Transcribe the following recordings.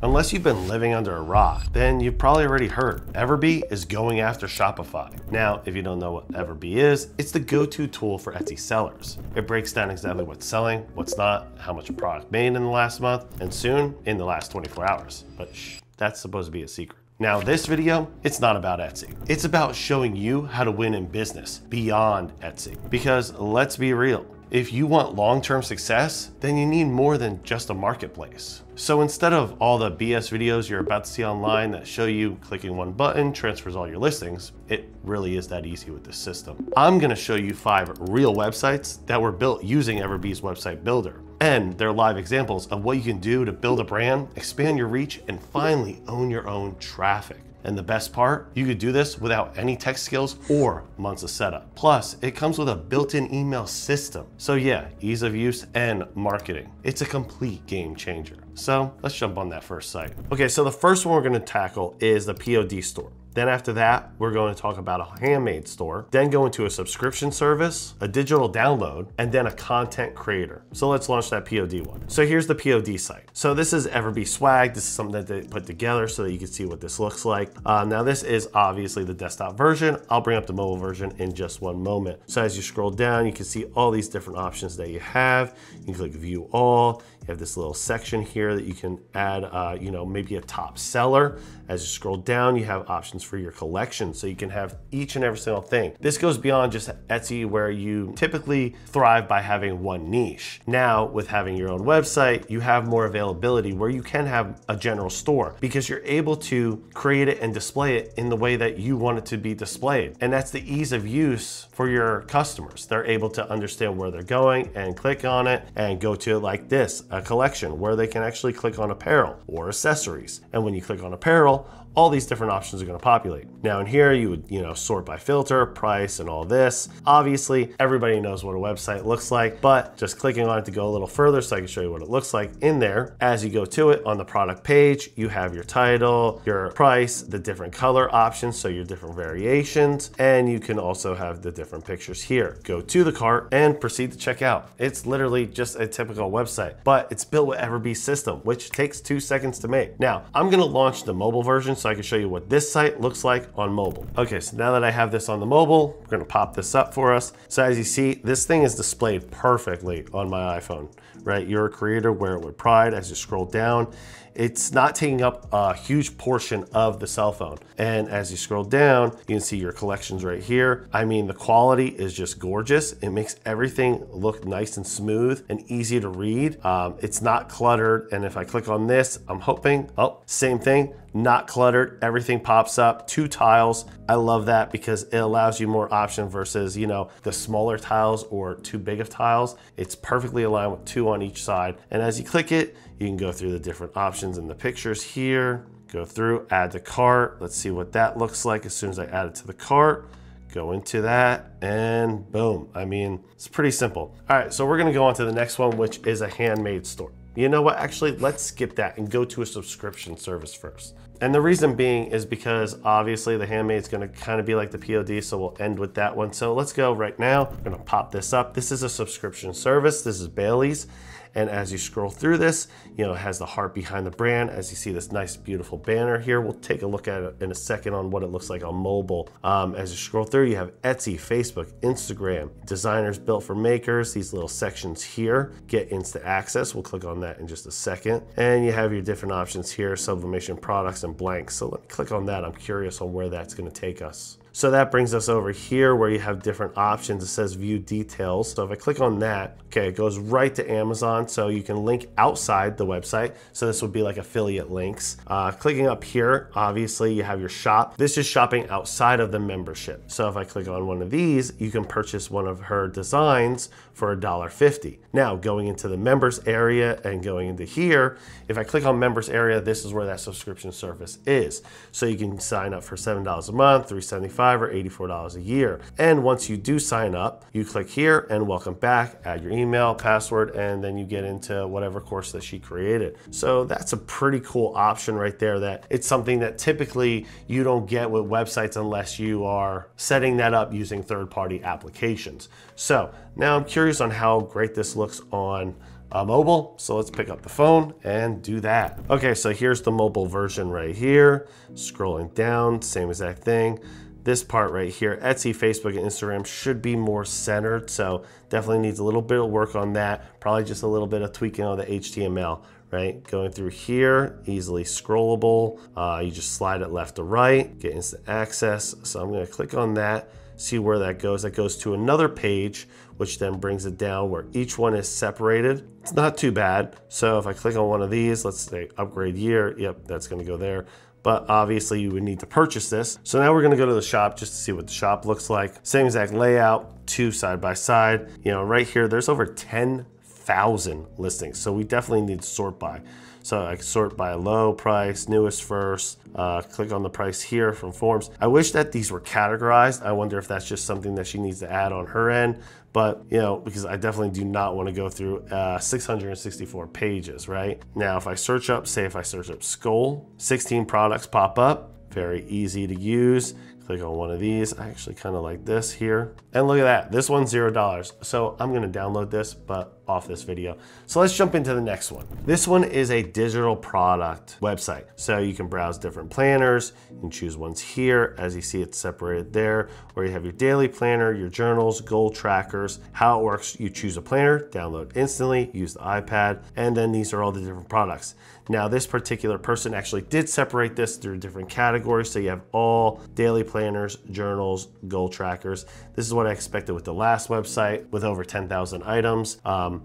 Unless you've been living under a rock, then you've probably already heard EverBee is going after Shopify. Now, if you don't know what EverBee is, it's the go-to tool for Etsy sellers. It breaks down exactly what's selling, what's not, how much product made in the last month, and soon, in the last 24 hours. But shh, that's supposed to be a secret. Now this video, it's not about Etsy. It's about showing you how to win in business beyond Etsy. Because let's be real, if you want long-term success, then you need more than just a marketplace. So instead of all the BS videos you're about to see online that show you clicking one button transfers all your listings, it really is that easy with this system. I'm gonna show you 5 real websites that were built using EverBee's website builder. And they're live examples of what you can do to build a brand, expand your reach, and finally own your own traffic. And the best part, you could do this without any tech skills or months of setup. Plus, it comes with a built-in email system. So yeah, ease of use and marketing. It's a complete game changer. So let's jump on that first site. Okay, so the first one we're gonna tackle is the POD store. Then after that, we're going to talk about a handmade store, then go into a subscription service, a digital download, and then a content creator. So let's launch that POD one. So here's the POD site. So this is EverBee Swag. This is something that they put together so that you can see what this looks like. Now this is obviously the desktop version. I'll bring up the mobile version in just one moment. So as you scroll down, you can see all these different options that you have. You can click view all. You have this little section here that you can add, you know, maybe a top seller. As you scroll down, you have options for your collection, so you can have each and every single thing. This goes beyond just Etsy, where you typically thrive by having one niche. Now with having your own website, you have more availability where you can have a general store because you're able to create it and display it in the way that you want it to be displayed. And that's the ease of use for your customers. They're able to understand where they're going and click on it and go to it like this, a collection where they can actually click on apparel or accessories. And when you click on apparel, all these different options are going to populate. Now in here, you would, sort by filter, price, and all this. Obviously, everybody knows what a website looks like, but just clicking on it to go a little further so I can show you what it looks like in there. As you go to it on the product page, you have your title, your price, the different color options, so your different variations, and you can also have the different pictures here. Go to the cart and proceed to checkout. It's literally just a typical website, but it's built with EverBee's system, which takes 2 seconds to make. Now, I'm going to launch the mobile version so I can show you what this site looks like on mobile. Okay, so now that I have this on the mobile, we're gonna pop this up for us. So as you see, this thing is displayed perfectly on my iPhone, right? You're a creator, wear it with pride. As you scroll down, it's not taking up a huge portion of the cell phone. And as you scroll down, you can see your collections right here. I mean, the quality is just gorgeous. It makes everything look nice and smooth and easy to read. It's not cluttered. And if I click on this, I'm hoping, oh, same thing, not cluttered. Everything pops up, 2 tiles. I love that because it allows you more option versus, the smaller tiles or too big of tiles. It's perfectly aligned with 2 on each side. And as you click it, you can go through the different options and the pictures here, go through, add to cart. Let's see what that looks like as soon as I add it to the cart. Go into that and boom. I mean, it's pretty simple. All right, so we're gonna go on to the next one, which is a handmade store. You know what, actually, let's skip that and go to a subscription service first. And the reason being is because obviously the handmade is going to kind of be like the POD, so we'll end with that one. So let's go right now. I'm going to pop this up. This is a subscription service. This is Bailey's. And as you scroll through this, it has the heart behind the brand. As you see this nice, beautiful banner here, we'll take a look at it in a second on what it looks like on mobile. As you scroll through, you have Etsy, Facebook, Instagram, designers built for makers, these little sections here, get instant access. We'll click on that in just a second. And you have your different options here, sublimation products and blanks. So let me click on that. I'm curious on where that's going to take us. So that brings us over here where you have different options. It says view details. So if I click on that, okay, it goes right to Amazon. So you can link outside the website. So this would be like affiliate links. Clicking up here, obviously you have your shop. This is shopping outside of the membership. So if I click on one of these, you can purchase one of her designs for $1.50. Now going into the members area and going into here, if I click on members area, this is where that subscription service is. So you can sign up for $7 a month, $3.75, or $84 a year. And once you do sign up, you click here and welcome back, add your email, password, and then you get into whatever course that she created. So that's a pretty cool option right there, that it's something that typically you don't get with websites unless you are setting that up using third-party applications. So now I'm curious on how great this looks on mobile. So let's pick up the phone and do that. Okay, so here's the mobile version right here. Scrolling down, same exact thing. This part right here, Etsy, Facebook, and Instagram should be more centered. So definitely needs a little bit of work on that. Probably just a little bit of tweaking on the HTML, right? Going through here, easily scrollable. You just slide it left to right, get instant access. So I'm gonna click on that, see where that goes. That goes to another page, which then brings it down where each one is separated. It's not too bad. So if I click on one of these, let's say upgrade year. Yep, that's gonna go there. But obviously you would need to purchase this. So now we're gonna go to the shop just to see what the shop looks like. Same exact layout, two side by side. You know, right here, there's over 10,000 listings. So we definitely need to sort by. So I can sort by low price, newest first, click on the price here from forms. I wish that these were categorized. I wonder if that's just something that she needs to add on her end, but you know, because I definitely do not want to go through 664 pages, right? Now, if I search up, say if I search up Skool, 16 products pop up, very easy to use. Click on one of these. I actually kind of like this here. And look at that, this one's $0. So I'm gonna download this, but off this video. So let's jump into the next one. This one is a digital product website. So you can browse different planners, you can choose ones here, as you see it's separated there, where you have your daily planner, your journals, goal trackers. How it works, you choose a planner, download instantly, use the iPad, and then these are all the different products. Now this particular person actually did separate this through different categories. So you have all daily planners, journals, goal trackers. This is what I expected with the last website with over 10,000 items.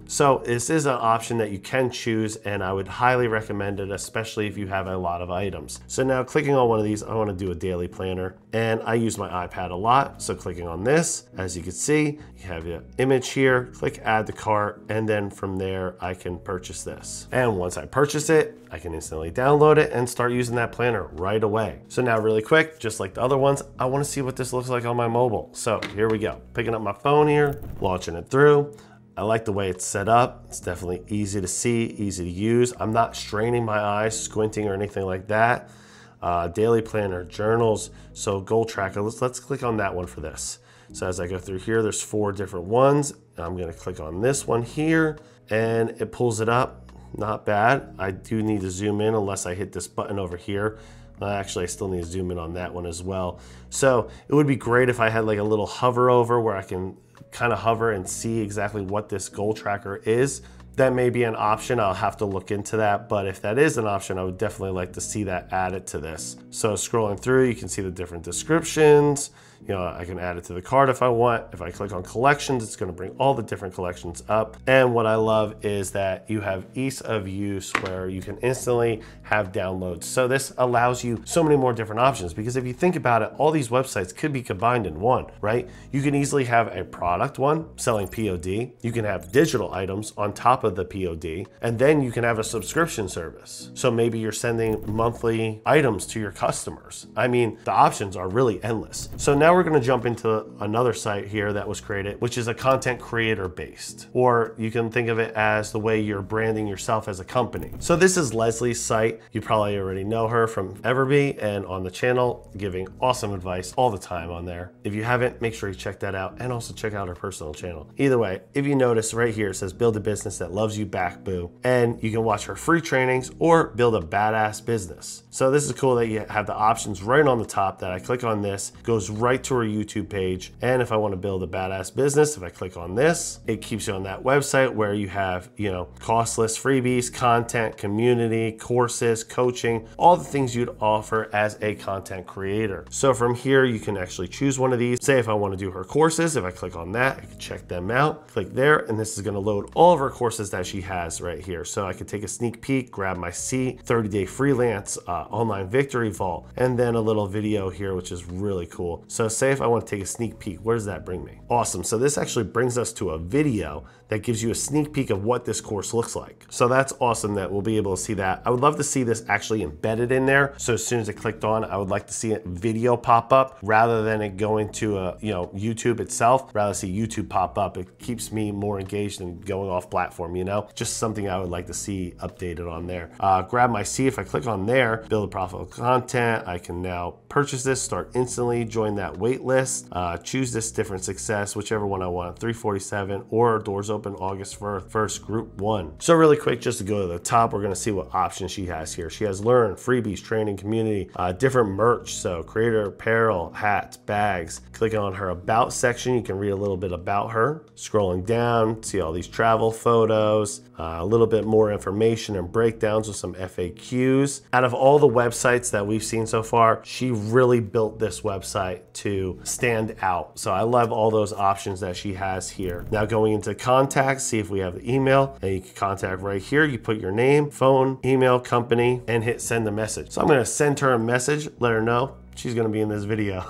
So this is an option that you can choose and I would highly recommend it, especially if you have a lot of items. So now clicking on one of these, I wanna do a daily planner and I use my iPad a lot. So clicking on this, as you can see, you have your image here, click add to cart, and then from there I can purchase this. And once I purchase it, I can instantly download it and start using that planner right away. So now really quick, just like the other ones, I wanna see what this looks like on my mobile. So here we go, picking up my phone here, launching it through. I like the way it's set up. It's definitely easy to see, easy to use. I'm not straining my eyes, squinting or anything like that. Daily planner, journals, so goal tracker, let's click on that one for this. So as I go through here, there's four different ones. I'm gonna click on this one here and it pulls it up. Not bad. I do need to zoom in unless I hit this button over here. Actually, I still need to zoom in on that one as well. So it would be great if I had like a little hover over where I can kind of hover and see exactly what this goal tracker is. That may be an option. I'll have to look into that. But if that is an option, I would definitely like to see that added to this. So scrolling through, you can see the different descriptions. You know, I can add it to the cart if I want. If I click on collections, it's gonna bring all the different collections up. And what I love is that you have ease of use where you can instantly have downloads. So this allows you so many more different options because if you think about it, all these websites could be combined in one, right? You can easily have a product one selling POD. You can have digital items on top of the POD, and then you can have a subscription service. So maybe you're sending monthly items to your customers. I mean, the options are really endless. So now we're gonna jump into another site here that was created, which is a content creator based, or you can think of it as the way you're branding yourself as a company. So this is Leslie's site. You probably already know her from EverBee and on the channel, giving awesome advice all the time on there. If you haven't, make sure you check that out and also check out her personal channel. Either way, if you notice right here, it says build a business that loves you back, boo. And you can watch her free trainings or build a badass business. So this is cool that you have the options right on the top that I click on this, goes right to our YouTube page. And if I want to build a badass business, if I click on this, it keeps you on that website where you have, you know, costless freebies, content, community, courses, coaching, all the things you'd offer as a content creator. So from here, you can actually choose one of these. Say if I want to do her courses, if I click on that, I can check them out, click there, and this is going to load all of her courses that she has right here. So I can take a sneak peek, grab my seat, 30-day freelance, online victory vault, and then a little video here, which is really cool. So say if I want to take a sneak peek, where does that bring me? Awesome. So this actually brings us to a video that gives you a sneak peek of what this course looks like. So that's awesome that we'll be able to see that. I would love to see this actually embedded in there. So as soon as I clicked on, I would like to see a video pop up rather than it going to a, you know, YouTube itself. Rather see YouTube pop up. It keeps me more engaged than going off platform, you know, just something I would like to see updated on there. Grab my seat. If I click on there, build profitable content, I can now purchase this, start instantly, join that wait list, choose this different success, whichever one I want, 347 or doors open open August 1st, group one. So really quick, just to go to the top, we're gonna see what options she has here. She has learn, freebies, training, community, different merch. So creator apparel, hats, bags. Click on her about section. You can read a little bit about her. Scrolling down, see all these travel photos, a little bit more information and breakdowns with some FAQs. Out of all the websites that we've seen so far, she really built this website to stand out. So I love all those options that she has here. Now going into contacts, see if we have the email, and you can contact right here. You put your name, phone, email, company, and hit send a message. So I'm gonna send her a message, let her know she's gonna be in this video.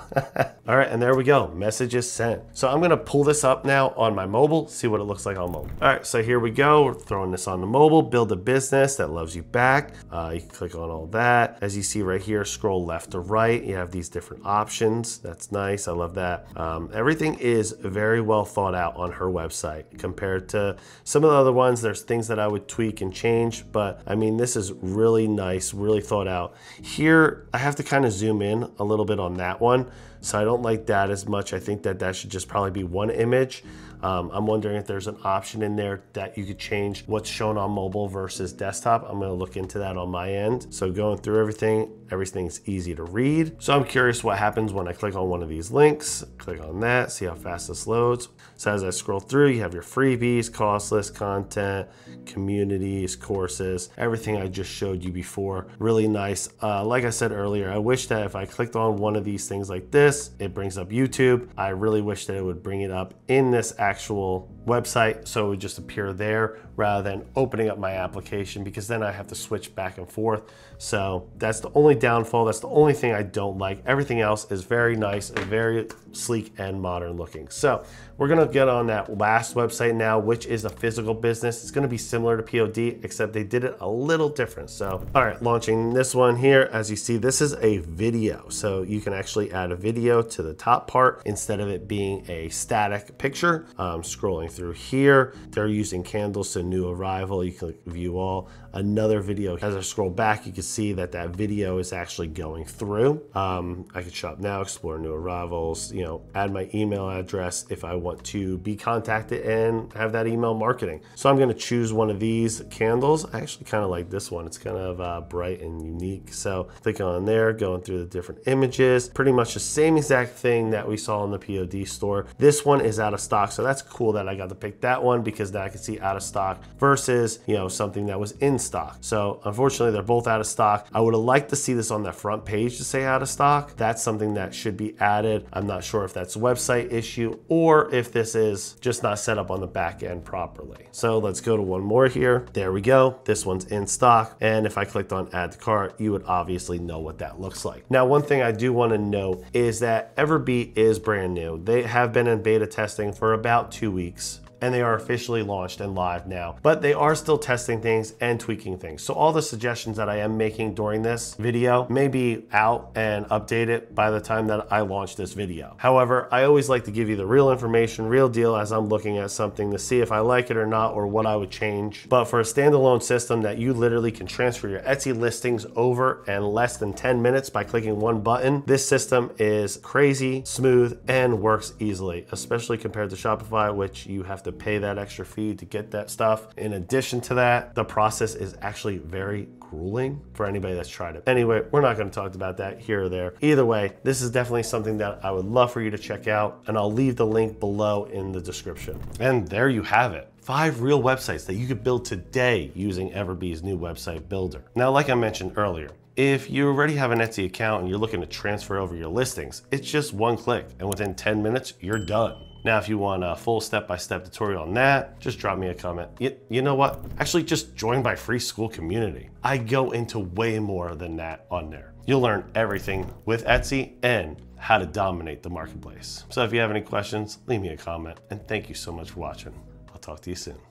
All right, and there we go, message is sent. So I'm gonna pull this up now on my mobile, see what it looks like on mobile. All right, so here we go, we're throwing this on the mobile, build a business that loves you back. You can click on all that. As you see right here, scroll left to right, you have these different options. That's nice, I love that. Everything is very well thought out on her website compared to some of the other ones. There's things that I would tweak and change, but I mean, this is really nice, really thought out. Here, I have to kind of zoom in a little bit on that one. So I don't like that as much. I think that that should just probably be one image. I'm wondering if there's an option in there that you could change what's shown on mobile versus desktop. I'm gonna look into that on my end. So going through everything's easy to read. So I'm curious what happens when I click on one of these links, click on that, see how fast this loads. So as I scroll through, you have your freebies, cost list, content, communities, courses, everything I just showed you before. Really nice. Like I said earlier, I wish that if I clicked on one of these things like this, it brings up YouTube. I really wish that it would bring it up in this actual website, so it would just appear there rather than opening up my application, because then I have to switch back and forth. So that's the only downfall. That's the only thing I don't like. Everything else is very nice and very sleek and modern looking. So we're gonna get on that last website now, which is a physical business. It's gonna be similar to POD, except they did it a little different. So, all right, launching this one here. As you see, this is a video. So you can actually add a video to the top part instead of it being a static picture. Scrolling through here, they're using candles, so new arrival. You can view all, another video. As I scroll back, you can see that that video is actually going through. I can shop now, explore new arrivals, you know, add my email address if I want to be contacted and have that email marketing. So I'm gonna choose one of these candles. I actually kind of like this one. It's kind of bright and unique. So click on there, going through the different images, pretty much the same exact thing that we saw in the POD store. This one is out of stock. So that's cool that I got to pick that one, because now I can see out of stock versus, you know, something that was in stock. So unfortunately they're both out of stock. I would have liked to see this on that front page to say out of stock. That's something that should be added. I'm not sure if that's a website issue or if this is just not set up on the back end properly. So let's go to one more here. There we go. This one's in stock. And if I clicked on add to cart, you would obviously know what that looks like. Now, one thing I do want to know is that EverBee is brand new. They have been in beta testing for about 2 weeks, and they are officially launched and live now, but they are still testing things and tweaking things. So all the suggestions that I am making during this video may be out and updated by the time that I launch this video. However, I always like to give you the real information, real deal, as I'm looking at something to see if I like it or not, or what I would change. But for a standalone system that you literally can transfer your Etsy listings over in less than 10 minutes by clicking one button, this system is crazy smooth and works easily, especially compared to Shopify, which you have to pay that extra fee to get that stuff. In addition to that, the process is actually very grueling for anybody that's tried it. Anyway, we're not going to talk about that here or there. Either way, this is definitely something that I would love for you to check out, and I'll leave the link below in the description. And there you have it. 5 real websites that you could build today using EverBee's new website builder. Now, like I mentioned earlier, if you already have an Etsy account and you're looking to transfer over your listings, it's just one click, and within 10 minutes, you're done. Now, if you want a full step-by-step tutorial on that, just drop me a comment. You know what? Actually, just join my free Skool community. I go into way more than that on there. You'll learn everything with Etsy and how to dominate the marketplace. So if you have any questions, leave me a comment, and thank you so much for watching. I'll talk to you soon.